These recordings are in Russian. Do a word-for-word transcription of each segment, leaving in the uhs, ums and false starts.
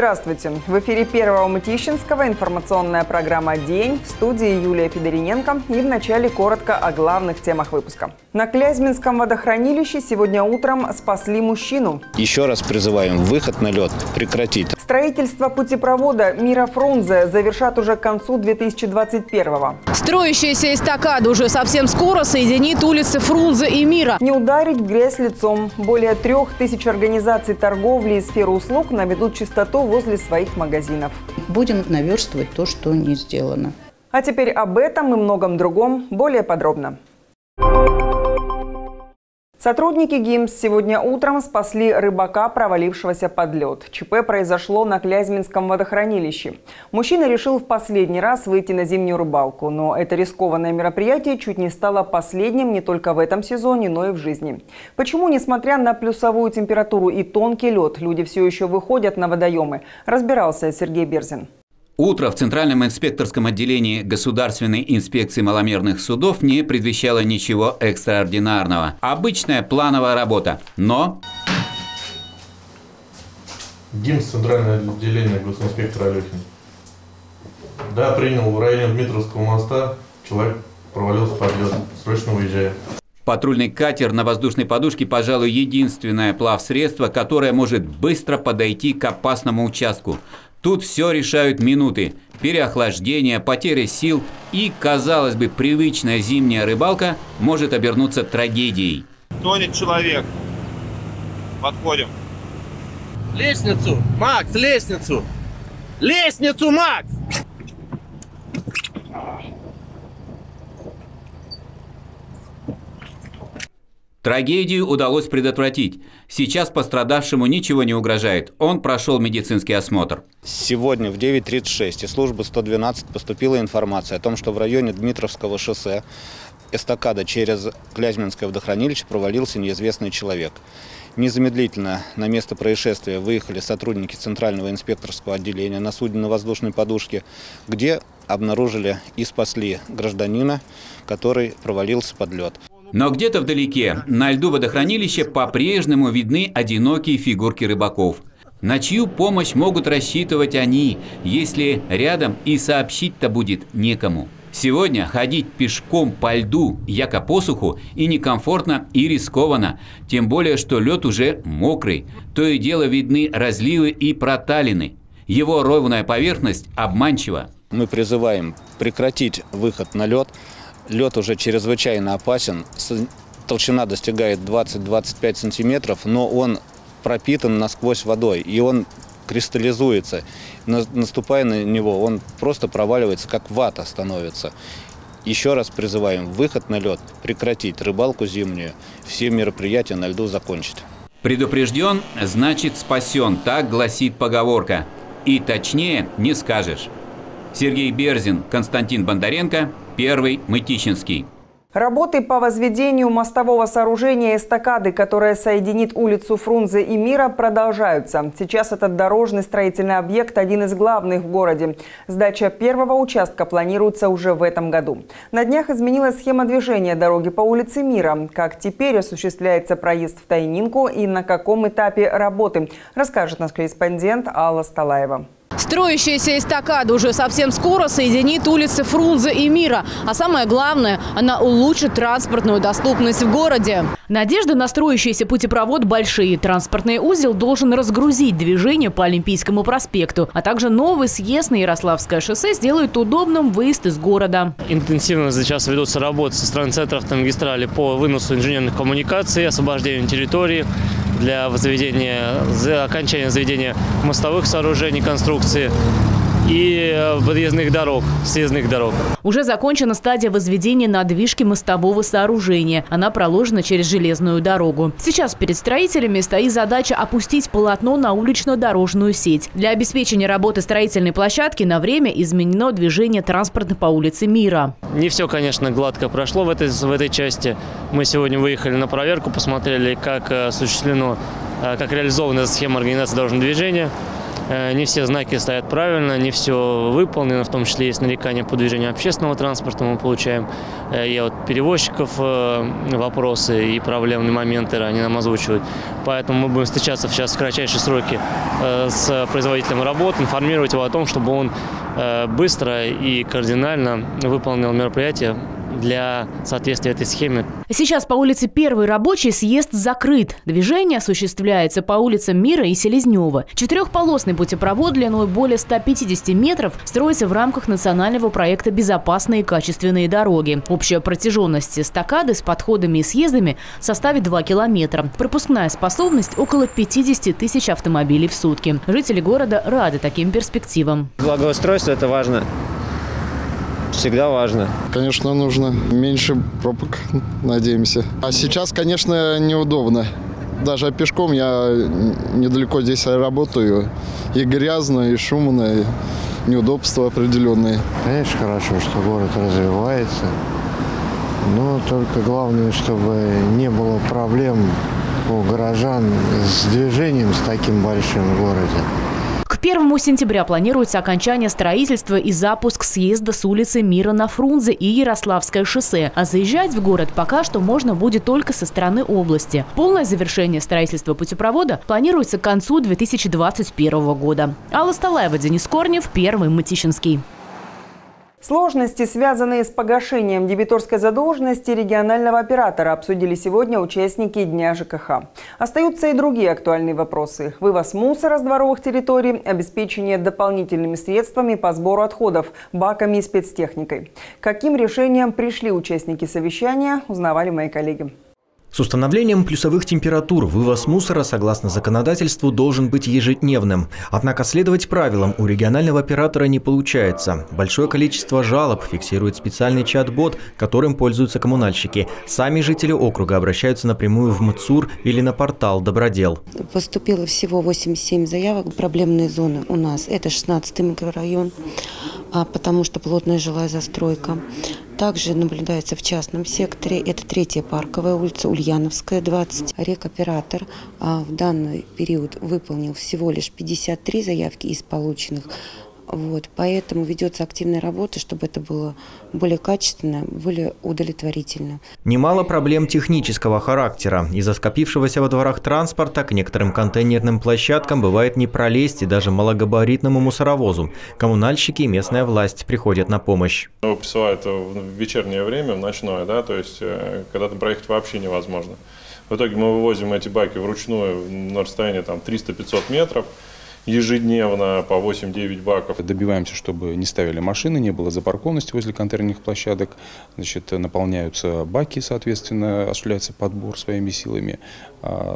Здравствуйте! В эфире Первого Мытищинского информационная программа «День», в студии Юлия Федориненко, и в начале коротко о главных темах выпуска. На Клязьминском водохранилище сегодня утром спасли мужчину. Еще раз призываем выход на лед прекратить. Строительство путепровода «Мира Фрунзе» завершат уже к концу две тысячи двадцать первого. Строящаяся эстакада уже совсем скоро соединит улицы Фрунзе и Мира. Не ударить в грязь лицом. Более трех тысяч организаций торговли и сферы услуг наведут чистоту возле своих магазинов. Будем наверстывать то, что не сделано. А теперь об этом и многом другом более подробно. Сотрудники ГИМС сегодня утром спасли рыбака, провалившегося под лед. ЧП произошло на Клязьминском водохранилище. Мужчина решил в последний раз выйти на зимнюю рыбалку. Но это рискованное мероприятие чуть не стало последним не только в этом сезоне, но и в жизни. Почему, несмотря на плюсовую температуру и тонкий лед, люди все еще выходят на водоемы, разбирался Сергей Берзин. Утро в Центральном инспекторском отделении Государственной инспекции маломерных судов не предвещало ничего экстраординарного. Обычная плановая работа, но... ГИМС, Центральное отделение госинспектора Алехин. Да, принял. В районе Дмитровского моста человек провалился под лед. Срочно выезжаем. Патрульный катер на воздушной подушке, пожалуй, единственное плавсредство, которое может быстро подойти к опасному участку. Тут все решают минуты. Переохлаждение, потеря сил и, казалось бы, привычная зимняя рыбалка может обернуться трагедией. Тонет человек. Подходим. Лестницу! Макс, лестницу! Лестницу, Макс! Трагедию удалось предотвратить. Сейчас пострадавшему ничего не угрожает. Он прошел медицинский осмотр. Сегодня в девять тридцать шесть из службы сто двенадцать поступила информация о том, что в районе Дмитровского шоссе эстакада через Клязьминское водохранилище провалился неизвестный человек. Незамедлительно на место происшествия выехали сотрудники Центрального инспекторского отделения на судно-воздушной подушке, где обнаружили и спасли гражданина, который провалился под лед. Но где-то вдалеке, на льду водохранилища, по-прежнему видны одинокие фигурки рыбаков. На чью помощь могут рассчитывать они, если рядом и сообщить-то будет некому? Сегодня ходить пешком по льду, яко посуху, и некомфортно, и рискованно. Тем более, что лед уже мокрый. То и дело видны разливы и проталины. Его ровная поверхность обманчива. Мы призываем прекратить выход на лед. Лед уже чрезвычайно опасен, толщина достигает двадцать-двадцать пять сантиметров, но он пропитан насквозь водой, и он кристаллизуется. Наступая на него, он просто проваливается, как вата становится. Еще раз призываем выход на лед прекратить, рыбалку зимнюю, все мероприятия на льду закончить. Предупрежден, значит спасен, так гласит поговорка. И точнее не скажешь. Сергей Берзин, Константин Бондаренко, Первый Мытищинский. Работы по возведению мостового сооружения эстакады, которая соединит улицу Фрунзе и Мира, продолжаются. Сейчас этот дорожный строительный объект один из главных в городе. Сдача первого участка планируется уже в этом году. На днях изменилась схема движения дороги по улице Мира. Как теперь осуществляется проезд в Тайнинку и на каком этапе работы, расскажет наш корреспондент Алла Сталаева. Строящаяся эстакада уже совсем скоро соединит улицы Фрунзе и Мира. А самое главное, она улучшит транспортную доступность в городе. Надежда на строящийся путепровод большие. Транспортный узел должен разгрузить движение по Олимпийскому проспекту. А также новый съезд на Ярославское шоссе сделает удобным выезд из города. Интенсивно сейчас ведутся работы со стороны центра автомагистрали по выносу инженерных коммуникаций, освобождению территории для возведения, за окончания заведения мостовых сооружений, конструкции и подъездных дорог, съездных дорог. Уже закончена стадия возведения надвижки мостового сооружения. Она проложена через железную дорогу. Сейчас перед строителями стоит задача опустить полотно на улично-дорожную сеть. Для обеспечения работы строительной площадки на время изменено движение транспорта по улице Мира. Не все, конечно, гладко прошло в этой, в этой части. Мы сегодня выехали на проверку, посмотрели, как осуществлено, как реализована схема организации дорожного движения. не все знаки стоят правильно, не все выполнено, в том числе есть нарекания по движению общественного транспорта. Мы получаем и от перевозчиков вопросы и проблемные моменты, они нам озвучивают. Поэтому мы будем встречаться сейчас в кратчайшие сроки с производителем работ, информировать его о том, чтобы он быстро и кардинально выполнил мероприятие для соответствия этой схеме. Сейчас по улице Первый рабочий съезд закрыт. Движение осуществляется по улицам Мира и Селезнева. Четырехполосный путепровод длиной более ста пятидесяти метров строится в рамках национального проекта «Безопасные и качественные дороги». Общая протяженность эстакады с подходами и съездами составит два километра. Пропускная способность около пятидесяти тысяч автомобилей в сутки. Жители города рады таким перспективам. Благоустройство – это важно. Всегда важно. Конечно, нужно. Меньше пробок, надеемся. А сейчас, конечно, неудобно. Даже пешком я недалеко здесь работаю. И грязно, и шумно, и неудобства определенные. Конечно, хорошо, что город развивается. Но только главное, чтобы не было проблем у горожан с движением, с таким большим городом. К первому сентября планируется окончание строительства и запуск съезда с улицы Мира на Фрунзе и Ярославское шоссе. А заезжать в город пока что можно будет только со стороны области. Полное завершение строительства путепровода планируется к концу две тысячи двадцать первого года. Алла Сталаева, Денис Корнев, Первый Мытищинский. Сложности, связанные с погашением дебиторской задолженности регионального оператора, обсудили сегодня участники Дня ЖКХ. Остаются и другие актуальные вопросы. Вывоз мусора с дворовых территорий, обеспечение дополнительными средствами по сбору отходов, баками и спецтехникой. К каким решениям пришли участники совещания, узнавали мои коллеги. С установлением плюсовых температур вывоз мусора, согласно законодательству, должен быть ежедневным. Однако следовать правилам у регионального оператора не получается. Большое количество жалоб фиксирует специальный чат-бот, которым пользуются коммунальщики. Сами жители округа обращаются напрямую в МЦУР или на портал «Добродел». Поступило всего восемьдесят семь заявок. Проблемные зоны у нас – это шестнадцатый микрорайон, потому что плотная жилая застройка. Также наблюдается в частном секторе. Это третья парковая улица, Ульяновская, двадцать. Рекоператор в данный период выполнил всего лишь пятьдесят три заявки из полученных. Вот, поэтому ведется активная работа, чтобы это было более качественно, более удовлетворительно. Немало проблем технического характера. Из-за скопившегося во дворах транспорта к некоторым контейнерным площадкам бывает не пролезть и даже малогабаритному мусоровозу. Коммунальщики и местная власть приходят на помощь. Его присылают в вечернее время, в ночное, да, то есть когда-то проехать вообще невозможно. В итоге мы вывозим эти баки вручную на расстояние там триста-пятьсот метров. Ежедневно по восемь-девять баков. Добиваемся, чтобы не ставили машины, не было запаркованности возле контейнерных площадок. Значит, наполняются баки, соответственно, осуществляется подбор своими силами.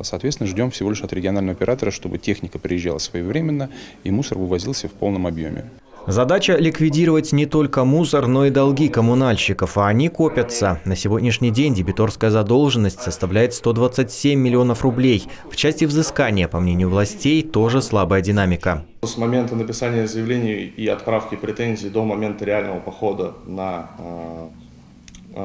Соответственно, ждем всего лишь от регионального оператора, чтобы техника приезжала своевременно и мусор вывозился в полном объеме. Задача – ликвидировать не только мусор, но и долги коммунальщиков, а они копятся. На сегодняшний день дебиторская задолженность составляет сто двадцать семь миллионов рублей. В части взыскания, по мнению властей, тоже слабая динамика. С момента написания заявлений и отправки претензий до момента реального похода на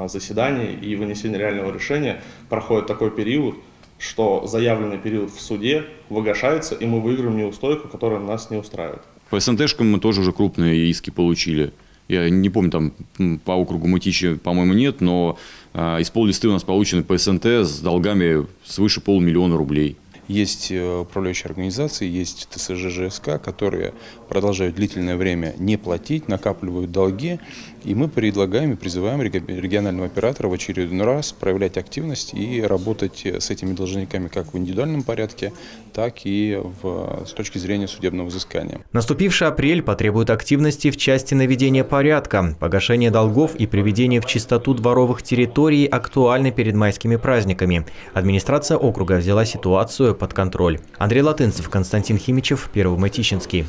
заседание и вынесения реального решения проходит такой период, что заявленный период в суде выгашается, и мы выиграем неустойку, которая нас не устраивает. По СНТшкам мы тоже уже крупные иски получили. Я не помню, там по округу Мытищи, по-моему, нет, но э, из поллисты у нас получены по СНТ с долгами свыше полумиллиона рублей. Есть управляющие организации, есть ТСЖ, ЖСК, которые продолжают длительное время не платить, накапливают долги. И мы предлагаем и призываем регионального оператора в очередной раз проявлять активность и работать с этими должниками как в индивидуальном порядке, так и в, с точки зрения судебного взыскания. Наступивший апрель потребует активности в части наведения порядка. Погашение долгов и приведение в чистоту дворовых территорий актуальны перед майскими праздниками. Администрация округа взяла ситуацию под контроль. Андрей Латынцев, Константин Химичев, Первый Мытищинский.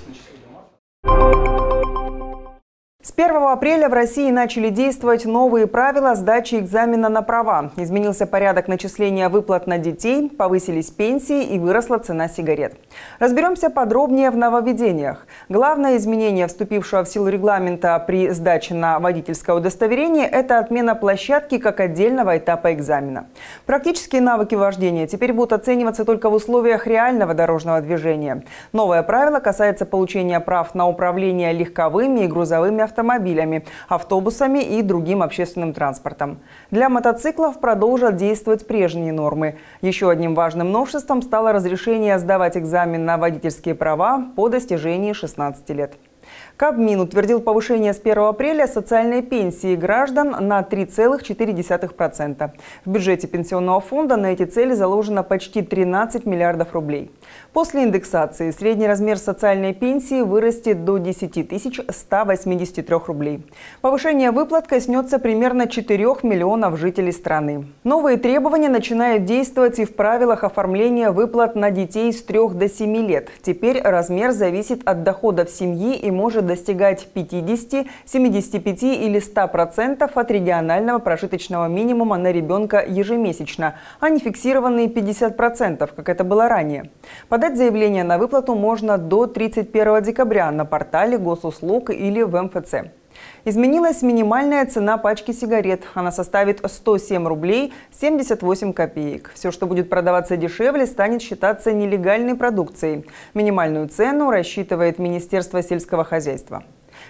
С первого апреля в России начали действовать новые правила сдачи экзамена на права. Изменился порядок начисления выплат на детей, повысились пенсии и выросла цена сигарет. Разберемся подробнее в нововведениях. Главное изменение, вступившего в силу регламента при сдаче на водительское удостоверение, это отмена площадки как отдельного этапа экзамена. Практические навыки вождения теперь будут оцениваться только в условиях реального дорожного движения. Новое правило касается получения прав на управление легковыми и грузовыми автомобилями. автомобилями, автобусами и другим общественным транспортом. Для мотоциклов продолжат действовать прежние нормы. Еще одним важным новшеством стало разрешение сдавать экзамен на водительские права по достижении шестнадцати лет. Кабмин утвердил повышение с первого апреля социальной пенсии граждан на три целых четыре десятых процента. В бюджете пенсионного фонда на эти цели заложено почти тринадцать миллиардов рублей. После индексации средний размер социальной пенсии вырастет до десяти тысяч ста восьмидесяти трёх рублей. Повышение выплат коснется примерно четырёх миллионов жителей страны. Новые требования начинают действовать и в правилах оформления выплат на детей с трёх до семи лет. Теперь размер зависит от доходов семьи и может достигать пятидесяти, семидесяти пяти или ста процентов от регионального прожиточного минимума на ребенка ежемесячно, а не фиксированные пятьдесят процентов, как это было ранее. Подать заявление на выплату можно до тридцать первого декабря на портале Госуслуг или в МФЦ. Изменилась минимальная цена пачки сигарет. Она составит сто семь рублей семьдесят восемь копеек. Все, что будет продаваться дешевле, станет считаться нелегальной продукцией. Минимальную цену рассчитывает Министерство сельского хозяйства.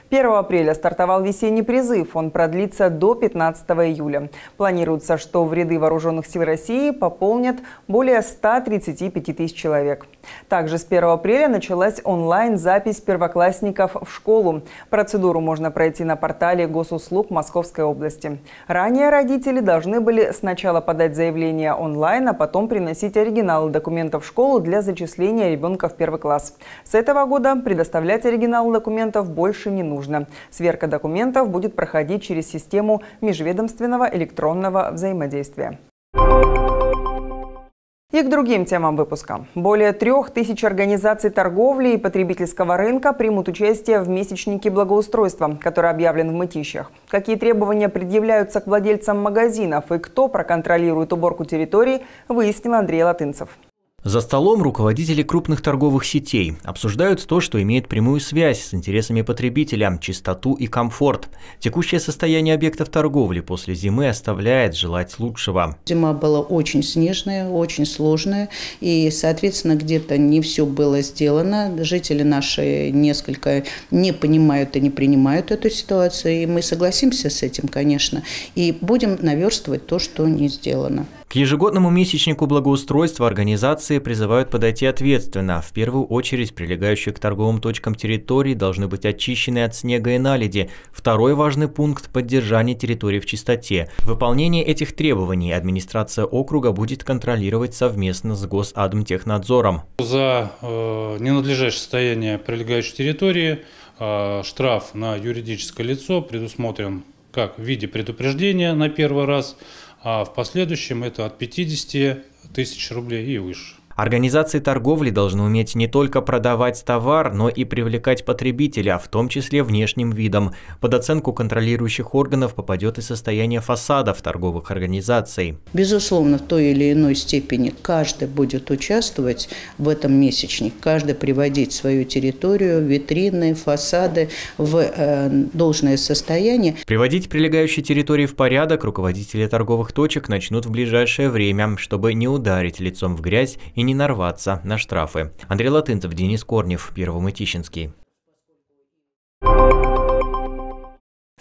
первого апреля стартовал весенний призыв. Он продлится до пятнадцатого июля. Планируется, что в ряды Вооруженных сил России пополнят более ста тридцати пяти тысяч человек. Также с первого апреля началась онлайн-запись первоклассников в школу. Процедуру можно пройти на портале Госуслуг Московской области. Ранее родители должны были сначала подать заявление онлайн, а потом приносить оригиналы документов в школу для зачисления ребенка в первый класс. С этого года предоставлять оригиналы документов больше не нужно. Сверка документов будет проходить через систему межведомственного электронного взаимодействия. И к другим темам выпуска. Более трех тысяч организаций торговли и потребительского рынка примут участие в месячнике благоустройства, который объявлен в Мытищах. Какие требования предъявляются к владельцам магазинов и кто проконтролирует уборку территорий, выяснил Андрей Латынцев. За столом руководители крупных торговых сетей обсуждают то, что имеет прямую связь с интересами потребителя, чистоту и комфорт. Текущее состояние объектов торговли после зимы оставляет желать лучшего. Зима была очень снежная, очень сложная, и, соответственно, где-то не все было сделано. Жители наши несколько не понимают и не принимают эту ситуацию, и мы согласимся с этим, конечно, и будем наверстывать то, что не сделано. К ежегодному месячнику благоустройства организации призывают подойти ответственно. В первую очередь прилегающие к торговым точкам территории должны быть очищены от снега и наледи. Второй важный пункт – поддержание территории в чистоте. Выполнение этих требований администрация округа будет контролировать совместно с Госадмтехнадзором. За э, ненадлежащее состояние прилегающей территории э, штраф на юридическое лицо предусмотрен как в виде предупреждения на первый раз, а в последующем это от пятидесяти тысяч рублей и выше. Организации торговли должны уметь не только продавать товар, но и привлекать потребителя, в том числе внешним видом. Под оценку контролирующих органов попадет и состояние фасадов торговых организаций. Безусловно, в той или иной степени каждый будет участвовать в этом месячнике, каждый приводить свою территорию, витрины, фасады в э, должное состояние. Приводить прилегающие территории в порядок руководители торговых точек начнут в ближайшее время, чтобы не ударить лицом в грязь и не не нарваться на штрафы. Андрей Латынцев, Денис Корнев, Первый Мытищинский.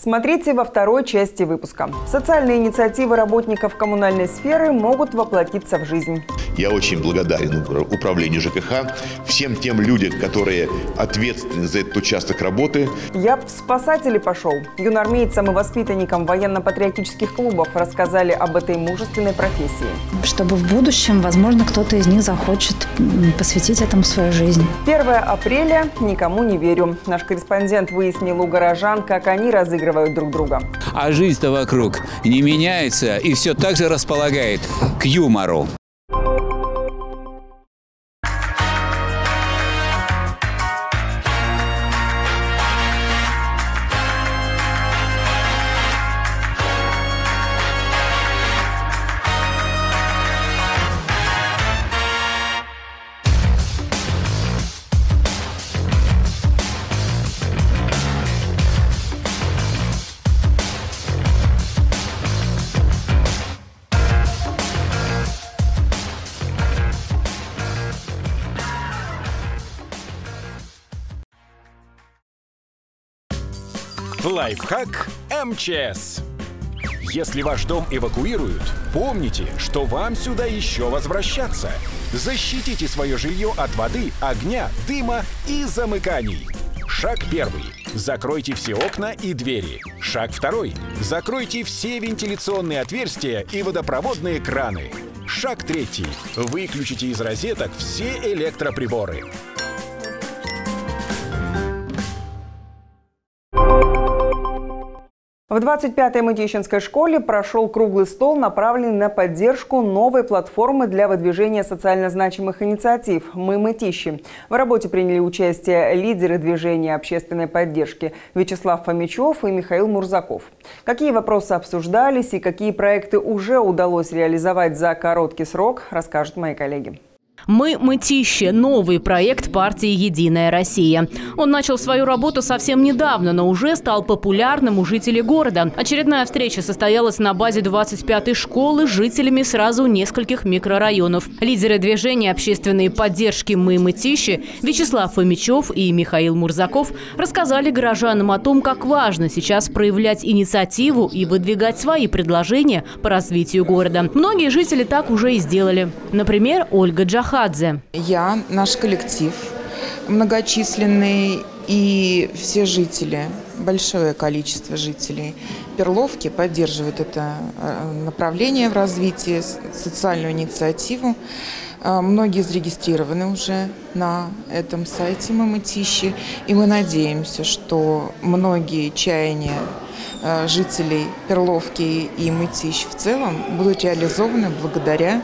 Смотрите во второй части выпуска. Социальные инициативы работников коммунальной сферы могут воплотиться в жизнь. Я очень благодарен управлению ЖКХ, всем тем людям, которые ответственны за этот участок работы. Я в спасатели пошел. Юнармейцам и воспитанникам военно-патриотических клубов рассказали об этой мужественной профессии. Чтобы в будущем, возможно, кто-то из них захочет посвятить этому свою жизнь. первого апреля никому не верю. Наш корреспондент выяснил у горожан, как они разыгрывают друг друга. А жизнь-то вокруг не меняется и все так же располагает к юмору. Лайфхак эм че эс. Если ваш дом эвакуируют, помните, что вам сюда еще возвращаться. Защитите свое жилье от воды, огня, дыма и замыканий. Шаг первый. Закройте все окна и двери. Шаг второй. Закройте все вентиляционные отверстия и водопроводные краны. Шаг третий. Выключите из розеток все электроприборы. В двадцать пятой Мытищинской школе прошел круглый стол, направленный на поддержку новой платформы для выдвижения социально значимых инициатив «Мы — Мытищи». В работе приняли участие лидеры движения общественной поддержки Вячеслав Фомичев и Михаил Мурзаков. Какие вопросы обсуждались и какие проекты уже удалось реализовать за короткий срок, расскажут мои коллеги. «Мы – Мытищи» – новый проект партии «Единая Россия». Он начал свою работу совсем недавно, но уже стал популярным у жителей города. Очередная встреча состоялась на базе двадцать пятой школы с жителями сразу нескольких микрорайонов. Лидеры движения общественной поддержки «Мы – Мытищи» Вячеслав Фомичев и Михаил Мурзаков рассказали горожанам о том, как важно сейчас проявлять инициативу и выдвигать свои предложения по развитию города. Многие жители так уже и сделали. Например, Ольга Джахан. Я, наш коллектив, многочисленные и все жители, большое количество жителей Перловки поддерживают это направление в развитии, социальную инициативу. Многие зарегистрированы уже на этом сайте «Мы — Мытищи», и мы надеемся, что многие чаяния жителей Перловки и Мытищ в целом будут реализованы благодаря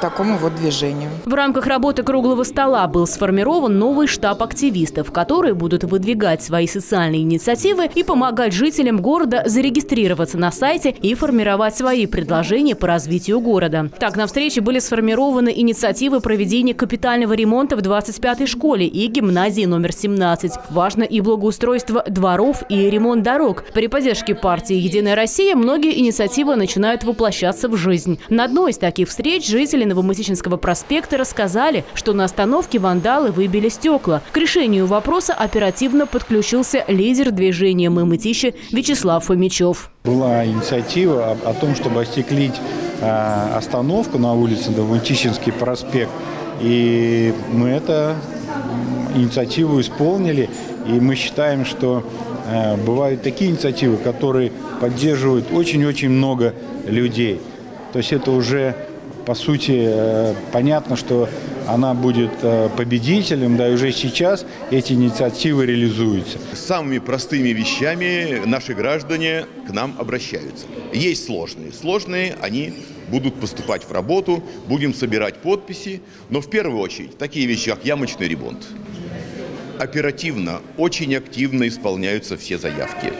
такому вот движению. В рамках работы круглого стола был сформирован новый штаб активистов, которые будут выдвигать свои социальные инициативы и помогать жителям города зарегистрироваться на сайте и формировать свои предложения по развитию города. Так, на встрече были сформированы инициативы проведения капитального ремонта в двадцать пятой школе и гимназии номер семнадцать. Важно и благоустройство дворов, и ремонт дорог. При поддержке партии «Единая Россия» многие инициативы начинают воплощаться в жизнь. На одной из таких встреч жители Новомытищинского проспекта рассказали, что на остановке вандалы выбили стекла. К решению вопроса оперативно подключился лидер движения «Мы — Мытищи» Вячеслав Фомичев. Была инициатива о, о том, чтобы остеклить э, остановку на улице Новомытищинский проспект. И мы эту инициативу исполнили. И мы считаем, что э, бывают такие инициативы, которые поддерживают очень-очень много людей. То есть это уже... По сути, понятно, что она будет победителем, да и уже сейчас эти инициативы реализуются. Самыми простыми вещами наши граждане к нам обращаются. Есть сложные. Сложные они будут поступать в работу, будем собирать подписи. Но в первую очередь такие вещи, как ямочный ремонт. Оперативно, очень активно исполняются все заявки.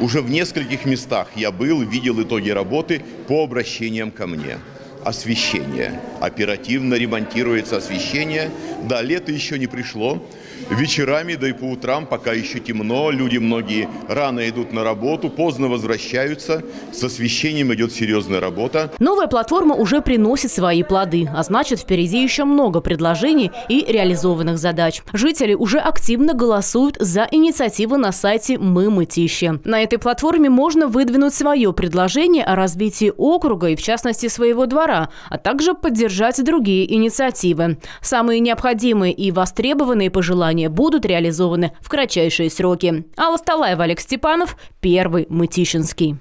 Уже в нескольких местах я был, видел итоги работы по обращениям ко мне. Освещение. Оперативно ремонтируется освещение. Да, лето еще не пришло. Вечерами, да и по утрам, пока еще темно, люди многие рано идут на работу, поздно возвращаются. С освещением идет серьезная работа. Новая платформа уже приносит свои плоды, а значит, впереди еще много предложений и реализованных задач. Жители уже активно голосуют за инициативы на сайте «Мы — Мытищи». На этой платформе можно выдвинуть свое предложение о развитии округа и, в частности, своего двора, а также поддержать другие инициативы. Самые необходимые и востребованные пожелания будут реализованы в кратчайшие сроки. Алла Сталаева, Олег Степанов, Первый Мытищинский.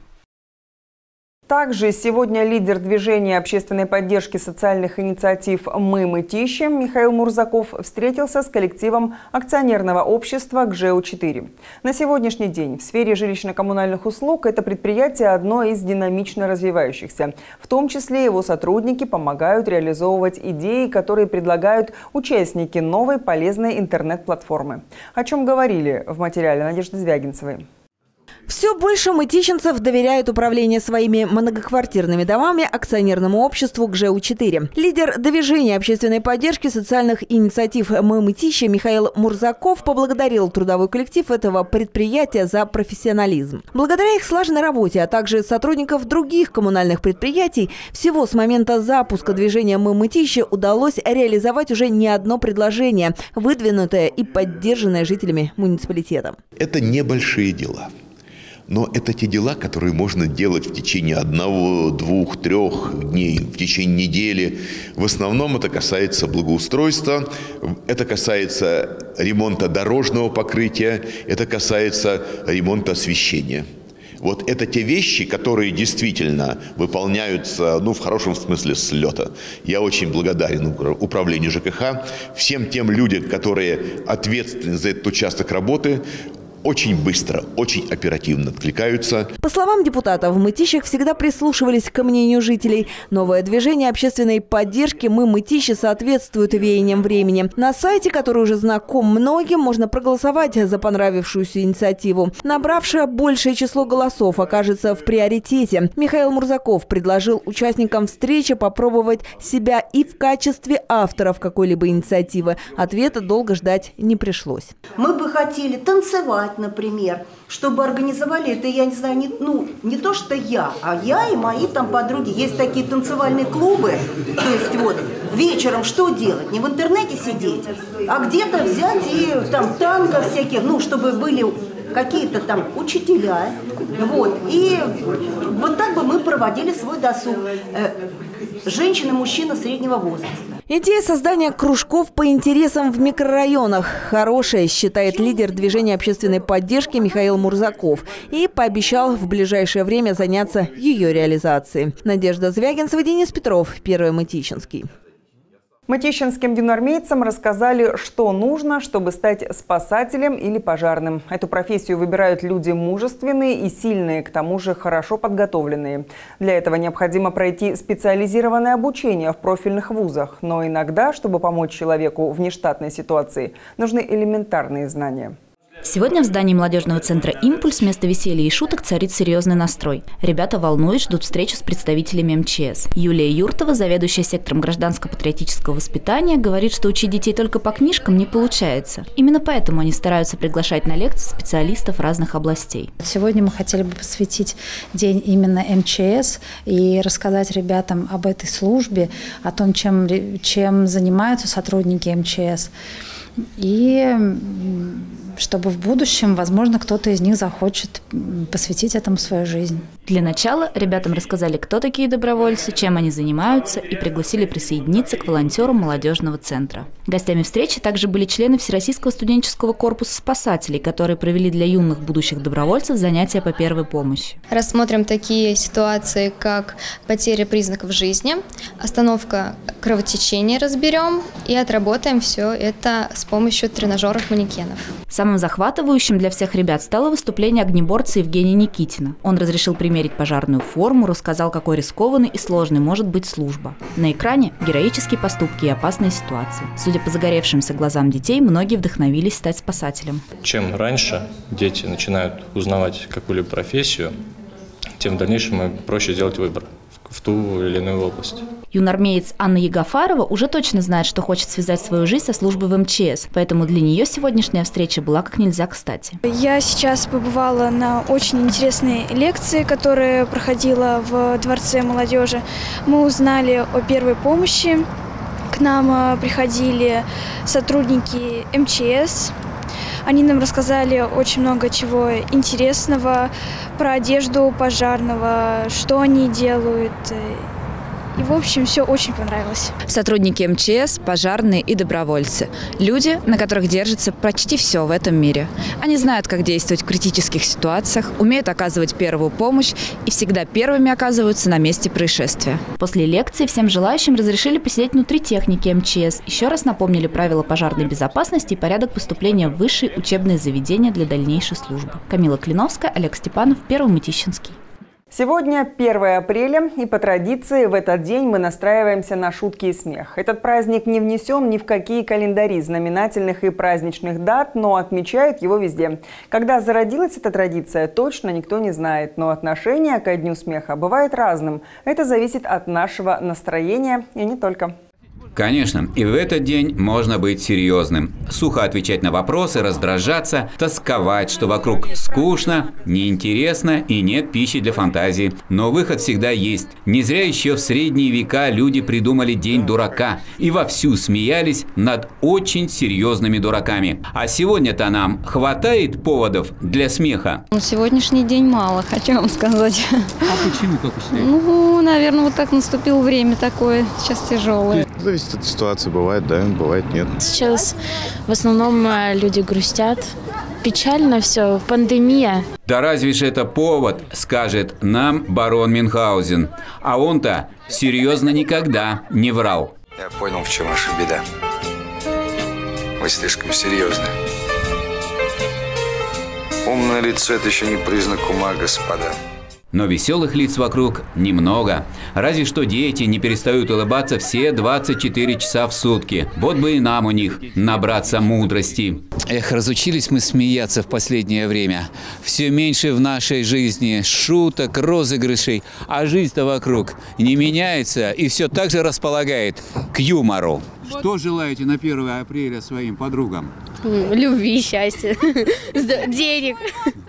Также сегодня лидер движения общественной поддержки социальных инициатив «Мы — Мытищи» Михаил Мурзаков встретился с коллективом акционерного общества гэ жэ у четыре. На сегодняшний день в сфере жилищно-коммунальных услуг это предприятие одно из динамично развивающихся. В том числе его сотрудники помогают реализовывать идеи, которые предлагают участники новой полезной интернет-платформы. О чем говорили в материале Надежды Звягинцевой. В Все больше мытищинцев доверяют управление своими многоквартирными домами акционерному обществу Гэ Жэ У четыре. Лидер движения общественной поддержки социальных инициатив «Мы — Мытищи» Михаил Мурзаков поблагодарил трудовой коллектив этого предприятия за профессионализм. Благодаря их слаженной работе, а также сотрудников других коммунальных предприятий, всего с момента запуска движения «Мы — Мытищи» удалось реализовать уже не одно предложение, выдвинутое и поддержанное жителями муниципалитета. Это небольшие дела. Но это те дела, которые можно делать в течение одного, двух, трех дней, в течение недели. В основном это касается благоустройства, это касается ремонта дорожного покрытия, это касается ремонта освещения. Вот это те вещи, которые действительно выполняются, ну, в хорошем смысле, с лета. Я очень благодарен управлению Жэ Ка Ха, всем тем людям, которые ответственны за этот участок работы, очень быстро, очень оперативно откликаются. По словам депутата, в Мытищах всегда прислушивались к мнению жителей. Новое движение общественной поддержки «Мы — Мытищи» соответствует веяниям времени. На сайте, который уже знаком многим, можно проголосовать за понравившуюся инициативу. Набравшее большее число голосов окажется в приоритете. Михаил Мурзаков предложил участникам встречи попробовать себя и в качестве авторов какой-либо инициативы. Ответа долго ждать не пришлось. Мы бы хотели танцевать, например, чтобы организовали это, я не знаю, не, ну, не то что я, а я и мои там подруги. Есть такие танцевальные клубы, то есть вот вечером что делать? Не в интернете сидеть, а где-то взять и там танго всякие, ну, чтобы были какие-то там учителя. Вот. И вот так бы мы проводили свой досуг. Женщина, мужчина среднего возраста. Идея создания кружков по интересам в микрорайонах хорошая, считает лидер движения общественной поддержки Михаил Мурзаков. И пообещал в ближайшее время заняться ее реализацией. Надежда Звягинцева, Денис Петров, Первый Мытищинский. Мытищинским юнормейцам рассказали, что нужно, чтобы стать спасателем или пожарным. Эту профессию выбирают люди мужественные и сильные, к тому же хорошо подготовленные. Для этого необходимо пройти специализированное обучение в профильных вузах. Но иногда, чтобы помочь человеку в нештатной ситуации, нужны элементарные знания. Сегодня в здании молодежного центра «Импульс» вместо веселья и шуток царит серьезный настрой. Ребята, волнуясь, ждут встречи с представителями Эм Че Эс. Юлия Юртова, заведующая сектором гражданско-патриотического воспитания, говорит, что учить детей только по книжкам не получается. Именно поэтому они стараются приглашать на лекции специалистов разных областей. Сегодня мы хотели бы посвятить день именно Эм Че Эс и рассказать ребятам об этой службе, о том, чем, чем занимаются сотрудники Эм Че Эс. И чтобы в будущем, возможно, кто-то из них захочет посвятить этому свою жизнь. Для начала ребятам рассказали, кто такие добровольцы, чем они занимаются, и пригласили присоединиться к волонтерам молодежного центра. Гостями встречи также были члены Всероссийского студенческого корпуса спасателей, которые провели для юных будущих добровольцев занятия по первой помощи. Рассмотрим такие ситуации, как потеря признаков жизни, остановка кровотечения разберем и отработаем все это с помощью тренажеров-манекенов. Самым захватывающим для всех ребят стало выступление огнеборца Евгения Никитина. Он разрешил примерить пожарную форму, рассказал, какой рискованной и сложной может быть служба. На экране героические поступки и опасные ситуации. Судя по загоревшимся глазам детей, многие вдохновились стать спасателем. Чем раньше дети начинают узнавать какую-либо профессию, тем в дальнейшем им проще сделать выбор в ту или иную область. Юнормеец Анна Ягофарова уже точно знает, что хочет связать свою жизнь со службой в Эм Че Эс, поэтому для нее сегодняшняя встреча была как нельзя кстати. Я сейчас побывала на очень интересной лекции, которая проходила в Дворце молодежи. Мы узнали о первой помощи. К нам приходили сотрудники Эм Че Эс. Они нам рассказали очень много чего интересного про одежду пожарного, что они делают. И, в общем, все очень понравилось. Сотрудники Эм Че Эс, пожарные и добровольцы. Люди, на которых держится почти все в этом мире. Они знают, как действовать в критических ситуациях, умеют оказывать первую помощь и всегда первыми оказываются на месте происшествия. После лекции всем желающим разрешили посидеть внутри техники Эм Че Эс. Еще раз напомнили правила пожарной безопасности и порядок поступления в высшие учебные заведения для дальнейшей службы. Камила Клиновская, Олег Степанов, Первый Мытищинский. Сегодня первое апреля, и по традиции в этот день мы настраиваемся на шутки и смех. Этот праздник не внесен ни в какие календари знаменательных и праздничных дат, но отмечают его везде. Когда зародилась эта традиция, точно никто не знает, но отношение ко Дню смеха бывает разным. Это зависит от нашего настроения и не только. Конечно, и в этот день можно быть серьезным. Сухо отвечать на вопросы, раздражаться, тосковать, что вокруг скучно, неинтересно и нет пищи для фантазии. Но выход всегда есть. Не зря еще в средние века люди придумали День дурака и вовсю смеялись над очень серьезными дураками. А сегодня-то нам хватает поводов для смеха? На сегодняшний день мало, хочу вам сказать. А почему, как вы считаете? Ну, наверное, вот так наступило время такое, сейчас тяжелое. Зависит от ситуации, бывает, да, бывает, нет. Сейчас в основном люди грустят. Печально все, пандемия. Да разве же это повод, скажет нам барон Мюнхгаузен. А он-то серьезно никогда не врал. Я понял, в чем ваша беда. Вы слишком серьезны. Умное лицо – это еще не признак ума, господа. Но веселых лиц вокруг немного. Разве что дети не перестают улыбаться все двадцать четыре часа в сутки. Вот бы и нам у них набраться мудрости. Эх, разучились мы смеяться в последнее время. Все меньше в нашей жизни шуток, розыгрышей. А жизнь-то вокруг не меняется и все так же располагает к юмору. Что желаете на первое апреля своим подругам? Любви, счастья, денег.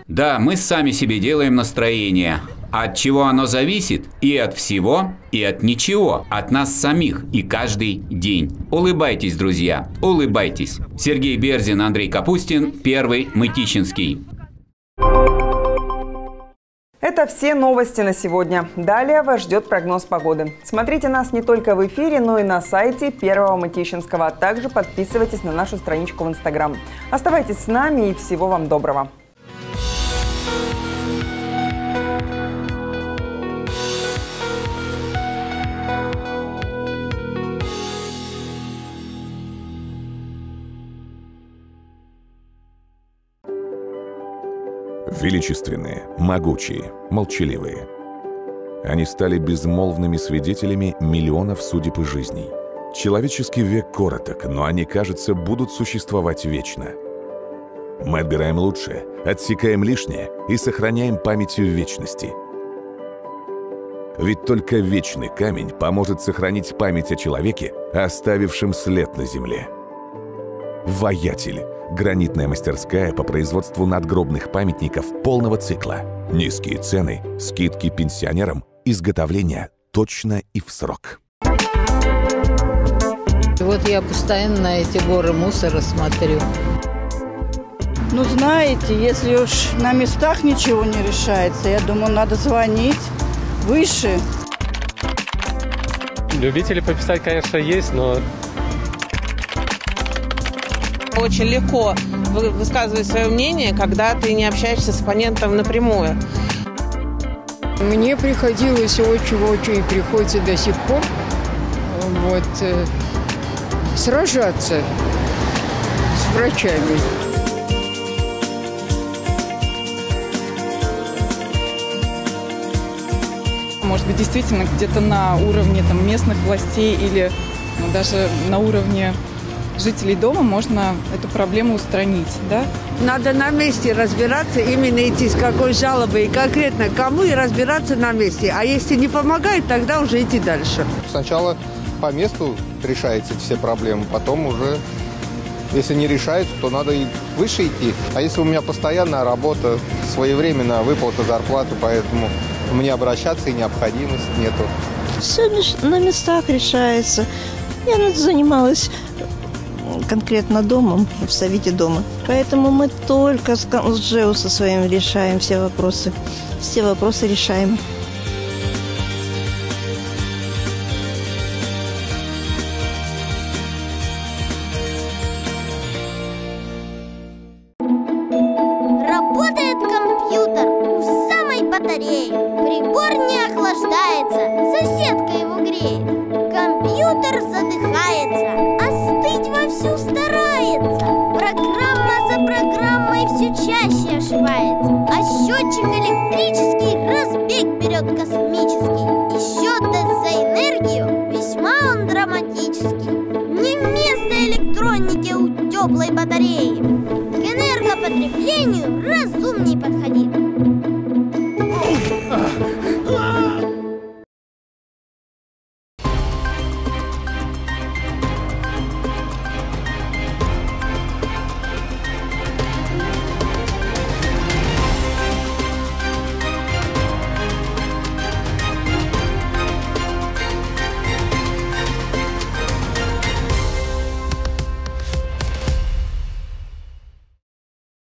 Да, мы сами себе делаем настроение. От чего оно зависит? И от всего, и от ничего. От нас самих и каждый день. Улыбайтесь, друзья, улыбайтесь. Сергей Берзин, Андрей Капустин, Первый Мытищинский. Это все новости на сегодня. Далее вас ждет прогноз погоды. Смотрите нас не только в эфире, но и на сайте Первого Мытищинского, а также подписывайтесь на нашу страничку в Инстаграм. Оставайтесь с нами и всего вам доброго. Величественные, могучие, молчаливые. Они стали безмолвными свидетелями миллионов судеб и жизней. Человеческий век короток, но они, кажется, будут существовать вечно. Мы отбираем лучшее, отсекаем лишнее и сохраняем память в вечности. Ведь только вечный камень поможет сохранить память о человеке, оставившем след на земле. «Ваятель» – гранитная мастерская по производству надгробных памятников полного цикла. Низкие цены, скидки пенсионерам, изготовление точно и в срок. Вот я постоянно на эти горы мусора смотрю. Ну, знаете, если уж на местах ничего не решается, я думаю, надо звонить выше. Любители пописать, конечно, есть, но... Очень легко высказывать свое мнение, когда ты не общаешься с оппонентом напрямую. Мне приходилось очень-очень и приходится до сих пор вот, э, сражаться с врачами. Может быть, действительно где-то на уровне там, местных властей или ну, даже на уровне... жителей дома можно эту проблему устранить, да? Надо на месте разбираться, именно идти с какой жалобой и конкретно кому, и разбираться на месте. А если не помогает, тогда уже идти дальше. Сначала по месту решаются все проблемы, потом уже, если не решаются, то надо и выше идти. А если у меня постоянная работа, своевременная выплата зарплаты, поэтому мне обращаться и необходимости нету. Все на местах решается. Я раньше занималась... конкретно домом, в совете дома. Поэтому мы только с ЖЭУ со своим решаем все вопросы. Все вопросы решаем. Работает компьютер в самой батарее. Прибор не охлаждается, соседка его греет. Компьютер задыхается. Все старается. Программа за программой все чаще ошибается. А счетчик электрический разбег берет. Перловка.